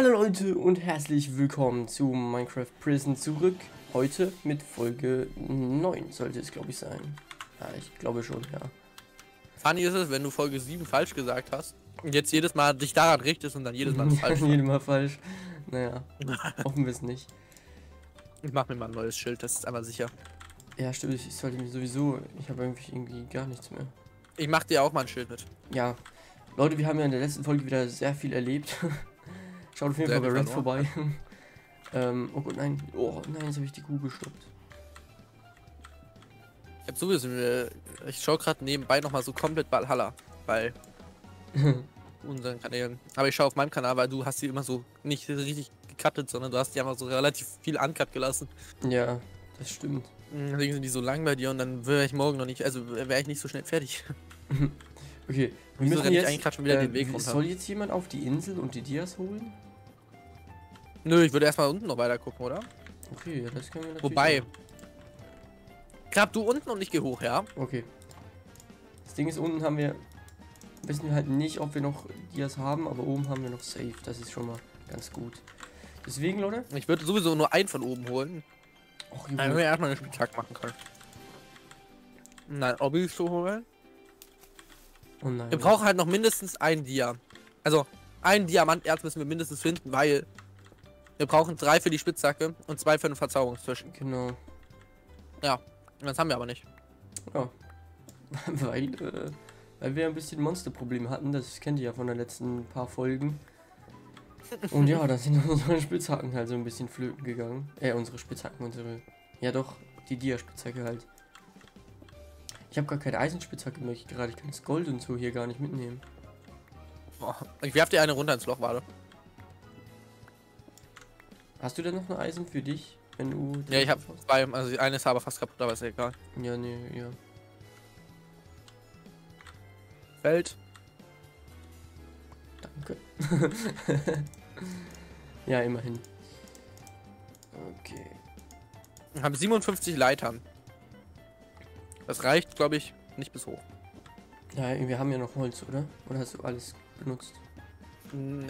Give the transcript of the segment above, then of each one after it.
Hallo Leute und herzlich willkommen zu Minecraft Prison zurück. Heute mit Folge 9 sollte es, glaube ich, sein. Ja, ich glaube schon, ja. Funny ist es, wenn du Folge 7 falsch gesagt hast und jetzt jedes Mal dich daran richtest und dann jedes Mal falsch. Jedes Mal falsch. Naja, hoffen wir es nicht. Ich mache mir mal ein neues Schild, das ist einmal sicher. Ja, stimmt, ich sollte mich sowieso... Ich habe irgendwie gar nichts mehr. Ich mach dir auch mal ein Schild mit. Ja. Leute, wir haben ja in der letzten Folge wieder sehr viel erlebt. Schaut auf jeden Fall bei Red vorbei. Oh Gott, nein. Oh nein, jetzt habe ich die Kuh gestoppt. Ich hab sowieso... Ich schaue gerade nebenbei nochmal so komplett Valhalla. Bei unseren Kanälen. Aber ich schaue auf meinem Kanal, weil du hast die immer so nicht richtig gecuttet, sondern du hast die einfach so relativ viel uncut gelassen. Ja, das stimmt. Deswegen sind die so lang bei dir und dann wäre ich morgen noch nicht... Also wäre ich nicht so schnell fertig. Okay, wir müssen jetzt eigentlich gerade schon wieder den Weg runter. Soll jetzt jemand auf die Insel und die Dias holen? Nö, ich würde erstmal unten noch weiter gucken, oder? Okay, ja, das können wir natürlich. Wobei, grab du unten und ich geh hoch, ja? Okay. Das Ding ist, unten haben wir, wissen wir halt nicht, ob wir noch Dias haben, aber oben haben wir noch safe. Das ist schon mal ganz gut. Deswegen, Leute? Ich würde sowieso nur einen von oben holen. Och, dann wir erstmal einen Spieltag machen können. Nein, Obby zu holen. Oh nein, wir brauchen halt noch mindestens ein Dia. Also, ein Diamanterz müssen wir mindestens finden, weil wir brauchen 3 für die Spitzhacke und 2 für den Verzauberungstisch. Genau. Ja, das haben wir aber nicht. Ja. Weil wir ein bisschen Monsterprobleme hatten, das kennt ihr ja von den letzten paar Folgen. Und ja, da sind unsere Spitzhacken halt so ein bisschen flöten gegangen. Ja doch, die Dia-Spitzhacke halt. Ich habe gar keine Eisenspitzhacke mehr gerade, ich kann das Gold und so hier gar nicht mitnehmen. Boah, ich werf dir eine runter ins Loch, warte. Hast du denn noch ein Eisen für dich, wenn du... Ja, ich habe 2, also eines habe fast kaputt, aber ist ja egal. Ja, nee, ja. Feld. Danke. Ja, immerhin. Okay. Wir haben 57 Leitern. Das reicht, glaube ich, nicht bis hoch. Ja, wir haben ja noch Holz, oder? Oder hast du alles benutzt?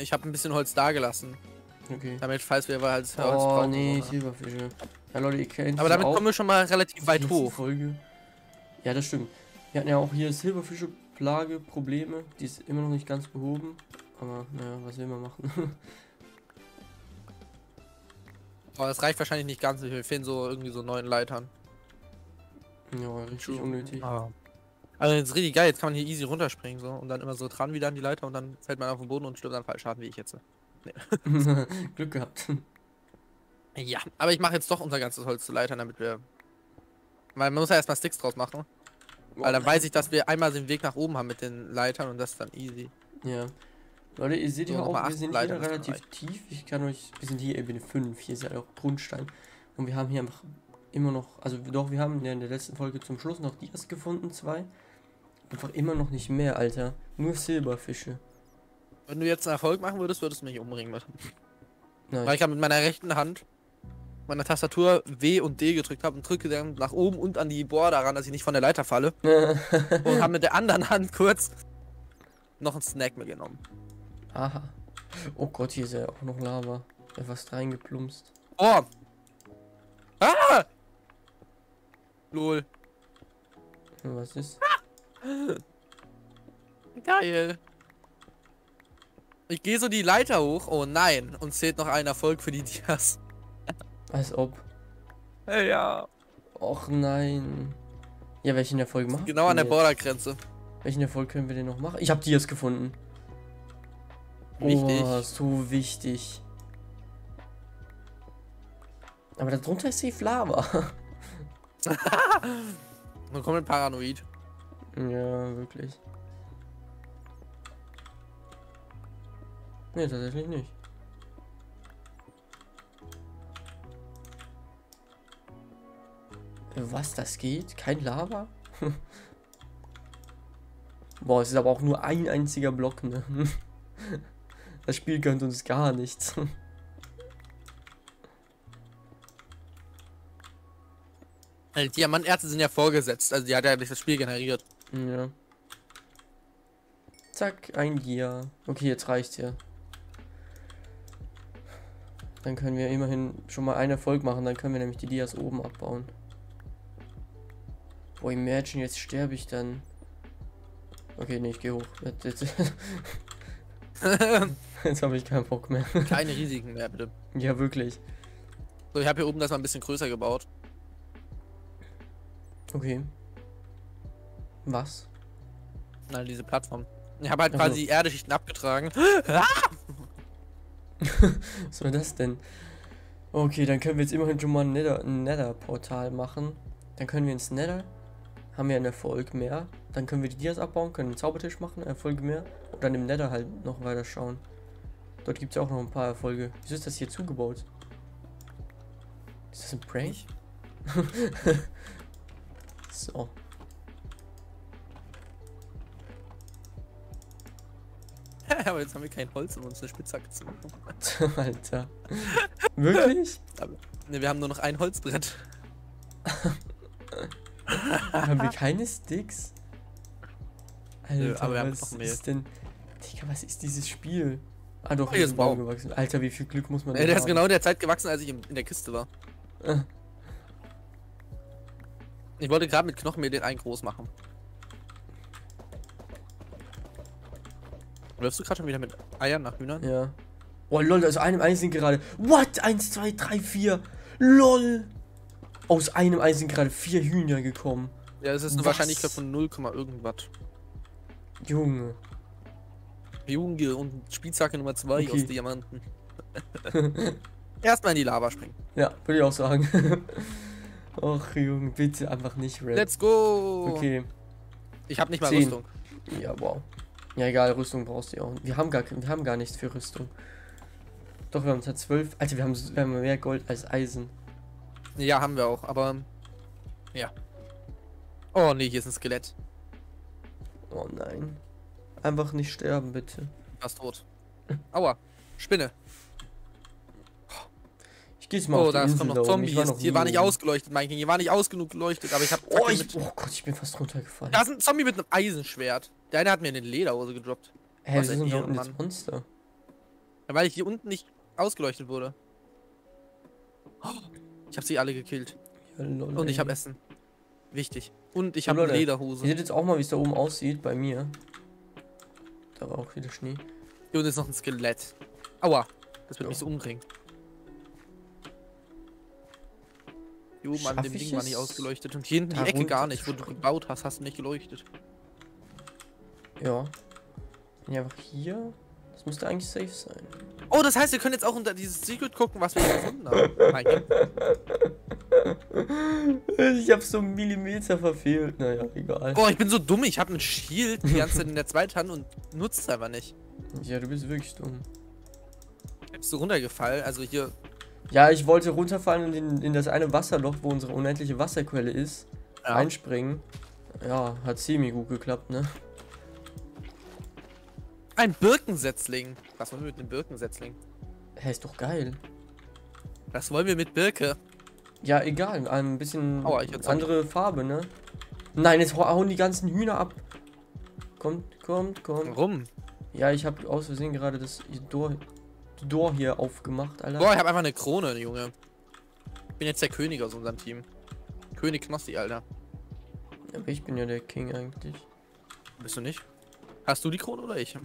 Ich habe ein bisschen Holz da gelassen. Okay. Damit, falls wir halt Holz brauchen. Oh nee, Silberfische. Ja, Leute, ihr kennt aber damit auch kommen wir schon mal relativ weit hoch. Folge. Ja, das stimmt. Wir hatten ja auch hier Silberfische, Plage, Probleme. Die ist immer noch nicht ganz behoben. Aber naja, was will man machen? Aber das reicht wahrscheinlich nicht ganz. Wir fehlen so irgendwie so 9 Leitern. Ja, richtig unnötig. Ah. Also jetzt richtig geil, jetzt kann man hier easy runterspringen so und dann immer so dran wieder an die Leiter und dann fällt man auf den Boden und stirbt dann falsch, wie ich jetzt. Nee. Glück gehabt. Ja, aber ich mache jetzt doch unser ganzes Holz zu Leitern, damit wir... Weil man muss ja erstmal Sticks draus machen. Weil dann weiß ich, dass wir einmal den Weg nach oben haben mit den Leitern und das ist dann easy. Ja. Leute, ihr seht ja so, auch, wir sind Leitern hier relativ tief. Ich kann euch... Wir sind hier Ebene 5, hier ist ja auch Grundstein. Und wir haben hier einfach... immer noch, also doch, wir haben in der letzten Folge zum Schluss noch Dias gefunden, 2. Einfach immer noch nicht mehr, Alter. Nur Silberfische. Wenn du jetzt einen Erfolg machen würdest, würdest du mich umbringen machen. Nein. Weil ich habe mit meiner rechten Hand meiner Tastatur W und D gedrückt habe und drücke dann nach oben und an die Border ran, dass ich nicht von der Leiter falle. Und habe mit der anderen Hand kurz noch einen Snack mitgenommen. Aha. Oh Gott, hier ist ja auch noch Lava. Da ist was reingeplumpst. Oh! Ah! Lol. Was ist? Ah! Geil. Ich gehe so die Leiter hoch. Oh nein. Uns zählt noch ein Erfolg für die Dias. Als ob. Ja. Och nein. Ja, welchen Erfolg machen? Genau an der Bordergrenze. Welchen Erfolg können wir denn noch machen? Ich habe Dias gefunden. Wichtig. Oh, so wichtig. Aber da drunter ist safe Lava. Man kommt mit paranoid. Ja, wirklich. Nee, tatsächlich nicht. Was, das geht? Kein Lava? Boah, es ist aber auch nur ein einziger Block, ne? Das Spiel gönnt uns gar nichts. Die Diamantärzte sind ja vorgesetzt, also die hat ja durch das Spiel generiert. Ja. Zack, ein Dia. Okay, jetzt reicht's ja. Dann können wir immerhin schon mal einen Erfolg machen. Dann können wir nämlich die Dias oben abbauen. Boah, imagine, jetzt sterbe ich dann. Okay, nee, ich gehe hoch. Jetzt habe ich keinen Bock mehr. Keine Risiken mehr, bitte. Ja, wirklich. So, ich habe hier oben das mal ein bisschen größer gebaut. Okay. Was? Nein, diese Plattform. Ich habe halt quasi die Erdeschichten abgetragen. Was war das denn? Okay, dann können wir jetzt immerhin schon mal ein Nether-Portal machen. Dann können wir ins Nether. Haben wir einen Erfolg mehr. Dann können wir die Dias abbauen, können einen Zaubertisch machen, Erfolge mehr. Und dann im Nether halt noch weiter schauen. Dort gibt es ja auch noch ein paar Erfolge. Wieso ist das hier zugebaut? Ist das ein Prank? So. Aber jetzt haben wir kein Holz, um uns eine Spitzhacke zu machen. Alter. Wirklich? Aber, ne, wir haben nur noch ein Holzbrett. Haben wir keine Sticks? Alter, nö, aber wir haben noch mehr. Digga, was ist dieses Spiel? Ah doch, hier ist ein Baum gewachsen. Alter, wie viel Glück muss man haben? Der ist genau in der Zeit gewachsen, als ich in der Kiste war. Ich wollte gerade mit Knochenmehl den einen groß machen. Wirfst du gerade schon wieder mit Eiern nach Hühnern? Ja. Oh lol, aus einem einzigen gerade. What? 1, 2, 3, 4. Lol. Aus einem einzigen gerade 4 Hühner gekommen. Ja, es ist eine Wahrscheinlichkeit von 0, irgendwas. Junge. Junge und Spielzacke Nummer 2 okay. Aus Diamanten. Erstmal in die Lava springen. Ja, würde ich auch sagen. Och Junge, bitte einfach nicht Red. Let's go. Okay. Ich habe nicht mal 10. Rüstung. Ja, wow. Ja, egal, Rüstung brauchst du ja auch. Wir haben gar nichts für Rüstung. Doch, wir haben zwar 12. Alter, wir haben mehr Gold als Eisen. Ja, haben wir auch, aber. Ja. Oh, nee, hier ist ein Skelett. Oh, nein. Einfach nicht sterben, bitte. Fast tot. Aua, Spinne. Ich geh jetzt mal auf die Insel. Oh, da kommen noch Zombies. Hier war nicht ausgeleuchtet, Mineking. Hier war nicht ausgenug geleuchtet, aber ich hab. Oh Gott, ich bin fast runtergefallen. Da ist ein Zombie mit einem Eisenschwert. Der eine hat mir eine Lederhose gedroppt. Hä, was ist denn da unten das Monster? Ja, weil ich hier unten nicht ausgeleuchtet wurde. Oh, ich habe sie alle gekillt. Ja, lol, und ich habe Essen. Wichtig. Und ich habe eine Lederhose. Ihr seht jetzt auch mal, wie es da oben aussieht bei mir. Da war auch wieder Schnee. Hier unten ist noch ein Skelett. Aua, das wird mich so umbringen. Hier oben an dem Ding war nicht ausgeleuchtet. Und hier hinten die Ecke gar nicht. Wo du gebaut hast, hast du nicht geleuchtet. Ja. Ja, einfach hier. Das müsste eigentlich safe sein. Oh, das heißt, wir können jetzt auch unter dieses Secret gucken, was wir hier gefunden haben. Ich habe so einen Millimeter verfehlt. Naja, egal. Oh, ich bin so dumm. Ich habe einen Shield die ganze Zeit in der zweiten Hand und nutze es einfach nicht. Ja, du bist wirklich dumm. Bist du runtergefallen? Also hier. Ja, ich wollte runterfallen und in das eine Wasserloch, wo unsere unendliche Wasserquelle ist, ja. Einspringen. Ja, hat ziemlich gut geklappt, ne? Ein Birkensetzling. Was wollen wir mit einem Birkensetzling? Hä, ist doch geil. Was wollen wir mit Birke? Ja, egal. Ein bisschen andere Farbe, ne? Nein, jetzt hauen die ganzen Hühner ab. Kommt. Warum? Ja, ich habe aus Versehen gerade das Door hier aufgemacht, Alter. Boah, ich habe einfach eine Krone, Junge. Ich bin jetzt der König aus unserem Team. König Knossi, Alter. Aber ich bin ja der King eigentlich. Bist du nicht? Hast du die Krone oder ich?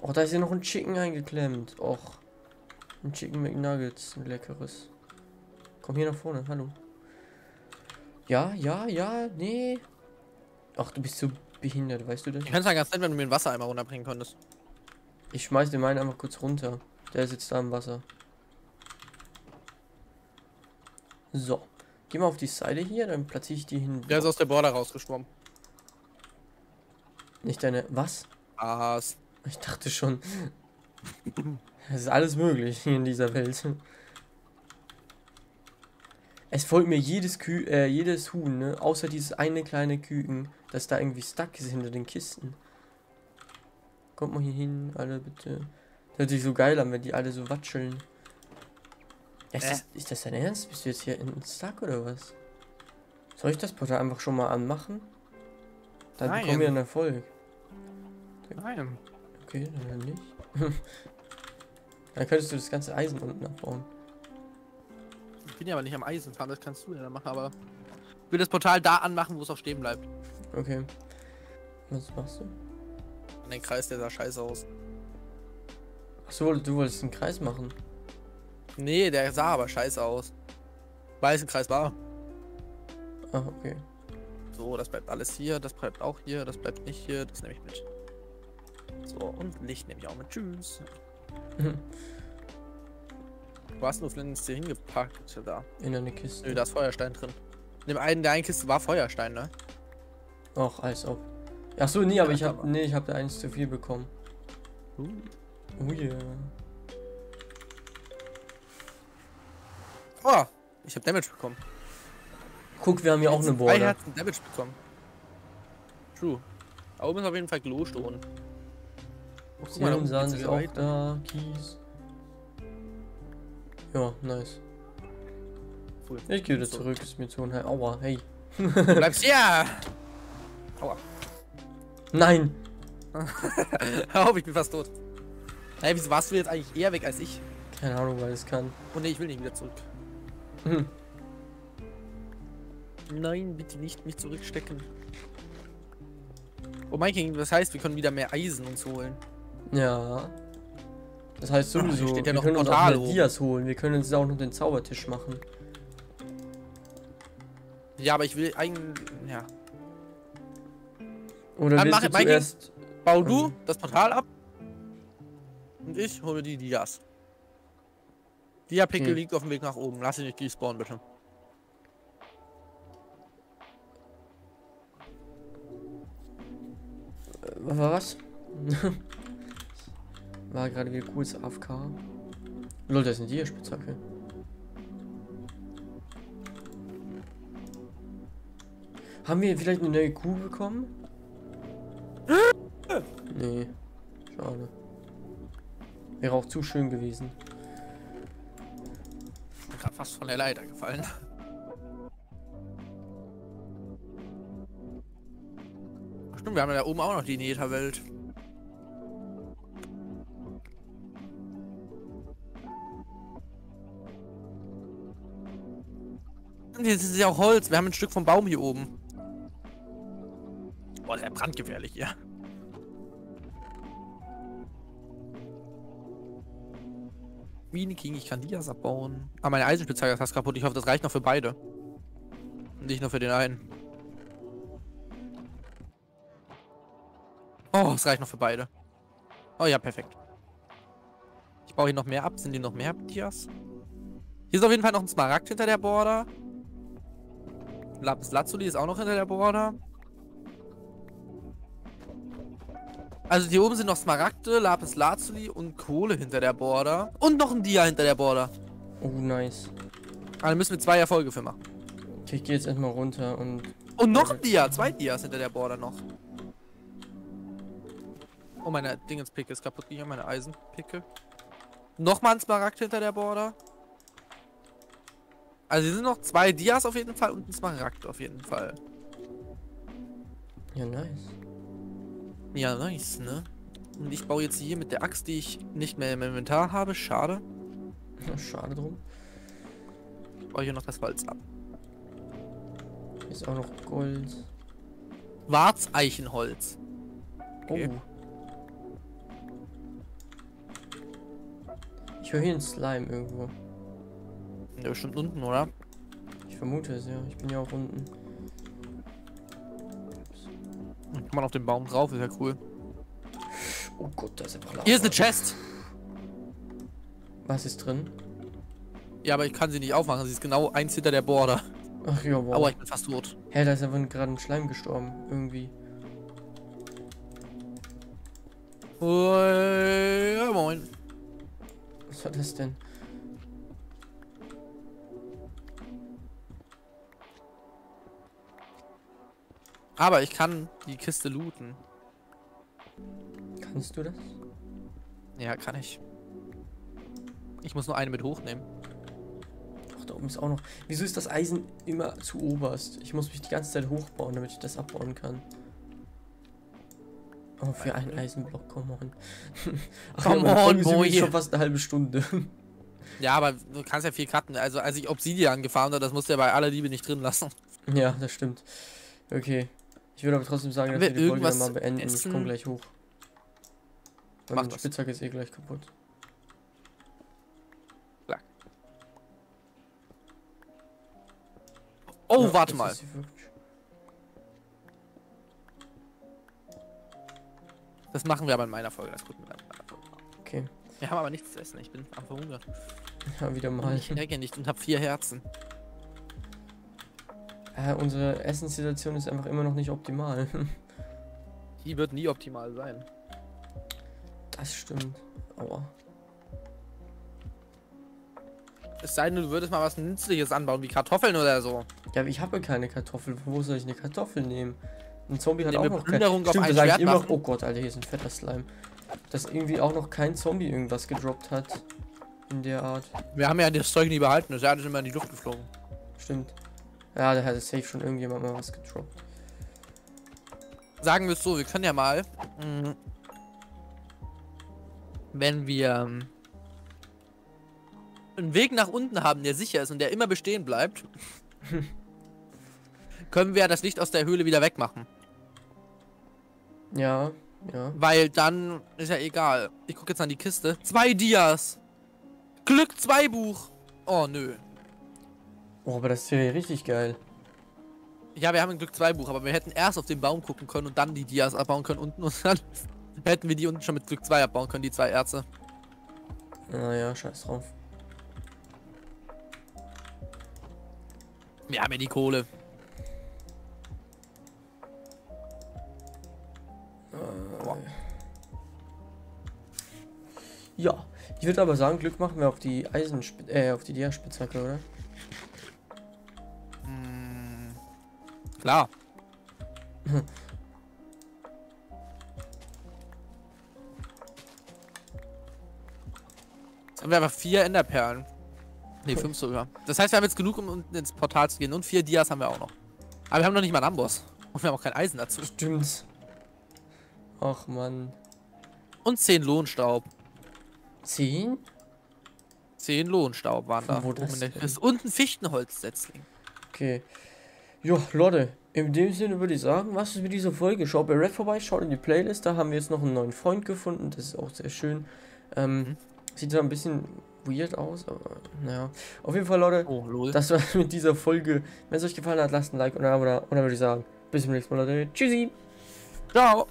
Oh, da ist ja noch ein Chicken eingeklemmt. Och. Ein Chicken McNuggets, ein leckeres. Komm hier nach vorne, hallo. Ja, nee. Ach, du bist so behindert, weißt du das? Ich fände es ja ganz nett, wenn du mir den Wassereimer runterbringen konntest. Ich schmeiß den meinen einfach kurz runter. Der sitzt da im Wasser. So. Geh mal auf die Seite hier, dann platziere ich die hin. Der ist aus der Border rausgeschwommen. Nicht deine. Was? Was? Ich dachte schon. Es ist alles möglich in dieser Welt. Es folgt mir jedes Huhn, ne? Außer dieses eine kleine Küken, das da irgendwie stuck ist hinter den Kisten. Kommt mal hier hin, alle bitte. Das hört sich so geil an, wenn die alle so watscheln. Ist das dein Ernst? Bist du jetzt hier in stuck oder was? Soll ich das Portal einfach schon mal anmachen? Dann bekommen wir einen Erfolg. Nein. Okay, dann nicht. Dann könntest du das ganze Eisen unten abbauen. Ich bin ja aber nicht am Eisen fahren, das kannst du ja dann machen, aber... Ich will das Portal da anmachen, wo es auch stehen bleibt. Okay. Was machst du? An den Kreis, der sah scheiße aus. Achso, du wolltest einen Kreis machen? Nee, der sah aber scheiße aus. Weil es ein Kreis war. Ach, okay. So, das bleibt alles hier, das bleibt auch hier, das bleibt nicht hier, das nehme ich mit. So, und Licht nehme ich auch mit. Tschüss. Wo hast du Flint hier hingepackt? Da. In eine Kiste. Nö, da ist Feuerstein drin. In dem einen, der einen Kiste war Feuerstein, ne? Och, als ob. Achso, nee, aber ja, ich habe nee, ich hab da eins zu viel bekommen. Oh yeah. Oh, ich habe Damage bekommen. Guck, wir haben ja auch eine Border. Ich habe Damage bekommen. True. Da oben ist auf jeden Fall Glowstone. Zählen, Sand ist auch da, Kies. Ja, nice. Cool. Ich gehe wieder zurück, ist mir zu unheil. Aua, hey. Du bleibst hier! Aua. Nein! Hör auf, ich bin fast tot. Naja, wieso warst du jetzt eigentlich eher weg als ich? Keine Ahnung, weil es kann. Und nee, ich will nicht wieder zurück. Hm. Nein, bitte nicht mich zurückstecken. Oh, mineking, das heißt, wir können wieder mehr Eisen uns holen. Ja. Das heißt sowieso, steht ja noch wir können Portal uns auch Dias holen. Wir können uns auch noch den Zaubertisch machen. Ja, aber ich will eigentlich... Ja. Oder dann willst du zuerst... Bau du das Portal ab. Und ich hole die Dias. Dia-Pickel liegt auf dem Weg nach oben. Lass ihn nicht gespawnen, bitte. Was? War gerade wieder kurz AFK. Lol, das ist eine Dia-Spitzhacke. Haben wir vielleicht eine neue Kuh bekommen? Nee. Schade. Wäre auch zu schön gewesen. Ich bin gerade fast von der Leiter gefallen. Stimmt, wir haben ja da oben auch noch die Netherwelt. Jetzt ist ja auch Holz. Wir haben ein Stück vom Baum hier oben. Boah, der ist brandgefährlich hier. Mineking, ich kann Dias abbauen. Ah, meine Eisenspitzhacke ist fast kaputt. Ich hoffe, das reicht noch für beide. Nicht nur für den einen. Oh, es reicht noch für beide. Oh ja, perfekt. Ich baue hier noch mehr ab. Sind hier noch mehr Dias? Hier ist auf jeden Fall noch ein Smaragd hinter der Border. Lapis Lazuli ist auch noch hinter der Border. Also hier oben sind noch Smaragde, Lapis Lazuli und Kohle hinter der Border. Und noch ein Dia hinter der Border. Oh, nice. Aber da müssen wir 2 Erfolge für machen. Okay, ich gehe jetzt erstmal runter und... Und noch ein Dia, 2 Dias hinter der Border noch. Oh, meine Dingenspicke ist kaputt gegangen, meine Eisenpicke. Nochmal ein Smaragd hinter der Border. Also hier sind noch 2 Dias auf jeden Fall und ein Smaragd auf jeden Fall. Ja, nice. Ja, nice, ne? Und ich baue jetzt hier mit der Axt, die ich nicht mehr im Inventar habe. Schade. Ja, schade drum. Ich baue hier noch das Holz ab. Hier ist auch noch Gold. Warzeichenholz. Okay. Oh. Ich höre hier einen Slime irgendwo. Ja, bestimmt unten, oder? Ich vermute es, ja. Ich bin ja auch unten. Dann kann man auf den Baum drauf, ist ja cool. Oh Gott, da ist einfach Lava. Hier ist eine Chest! Was ist drin? Ja, aber ich kann sie nicht aufmachen, sie ist genau eins hinter der Border. Ach ja, wow. Aua, ich bin fast tot. Hä, da ist einfach gerade ein Schleim gestorben, irgendwie. Ja, moin. Was war das denn? Aber ich kann die Kiste looten. Kannst du das? Ja, kann ich. Ich muss nur eine mit hochnehmen. Ach, da oben ist auch noch. Wieso ist das Eisen immer zu oberst? Ich muss mich die ganze Zeit hochbauen, damit ich das abbauen kann. Oh, für einen Eisenblock, come on. Come on, Boy. Schon fast eine halbe Stunde. Ja, aber du kannst ja viel cutten. Also, als ich Obsidian gefahren habe, das musst du ja bei aller Liebe nicht drin lassen. Ja, das stimmt. Okay. Ich würde aber trotzdem sagen, dass wir die Folge mal beenden. Ich komme gleich hoch. Mein Spitzhack ist eh gleich kaputt. Oh, ja, warte mal. Das machen wir aber in meiner Folge. Das gucken wir in meiner Folge. Okay. Wir haben aber nichts zu essen. Ich bin am verhungert. Ja, wieder mal. Ich merke nicht und habe 4 Herzen. Unsere Essenssituation ist einfach immer noch nicht optimal. Die wird nie optimal sein. Das stimmt. Aua. Es sei denn, du würdest mal was Nützliches anbauen, wie Kartoffeln oder so. Ja, aber ich habe keine Kartoffeln. Wo soll ich eine Kartoffel nehmen? Ein Zombie hat auch noch keine. Stimmt, da sag ich immer noch, oh Gott, Alter, hier ist ein fetter Slime. Dass irgendwie auch noch kein Zombie irgendwas gedroppt hat. In der Art. Wir haben ja das Zeug nie behalten, das ist ja alles immer in die Luft geflogen. Stimmt. Ja, da hat es safe schon irgendjemand mal was gedroppt. Sagen wir es so, wir können ja mal, wenn wir einen Weg nach unten haben, der sicher ist und der immer bestehen bleibt, können wir das Licht aus der Höhle wieder wegmachen. Ja, ja. Weil dann ist ja egal. Ich gucke jetzt an die Kiste. 2 Dias! Glück 2 Buch! Oh, nö. Oh, aber das wäre richtig geil. Ja, wir haben ein Glück 2 Buch, aber wir hätten erst auf den Baum gucken können und dann die Dias abbauen können unten und dann hätten wir die unten schon mit Glück 2 abbauen können, die 2 Erze. Naja, scheiß drauf. Wir haben ja die Kohle. Ja, ich würde aber sagen, Glück machen wir auf die Dia-Spitzhacke, oder? Mm, klar. Jetzt haben wir einfach 4 Enderperlen. Ne, 5 sogar. Das heißt, wir haben jetzt genug, um unten ins Portal zu gehen. Und 4 Dias haben wir auch noch. Aber wir haben noch nicht mal einen Amboss. Und wir haben auch kein Eisen dazu. Stimmt. Ach, Mann. Und 10 Lohnstaub. 10? 10 Lohnstaub waren da. Wo das ist? Und ein Fichtenholzsetzling. Okay. Jo, Leute. In dem Sinne würde ich sagen, was ist mit dieser Folge? Schaut bei Red vorbei, schaut in die Playlist. Da haben wir jetzt noch einen neuen Freund gefunden. Das ist auch sehr schön. Sieht so ein bisschen weird aus, aber naja. Auf jeden Fall, Leute, das war mit dieser Folge. Wenn es euch gefallen hat, lasst ein Like und ein Abo da. Und dann würde ich sagen, bis zum nächsten Mal, Leute. Tschüssi. Ciao.